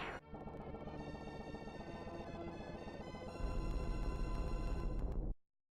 You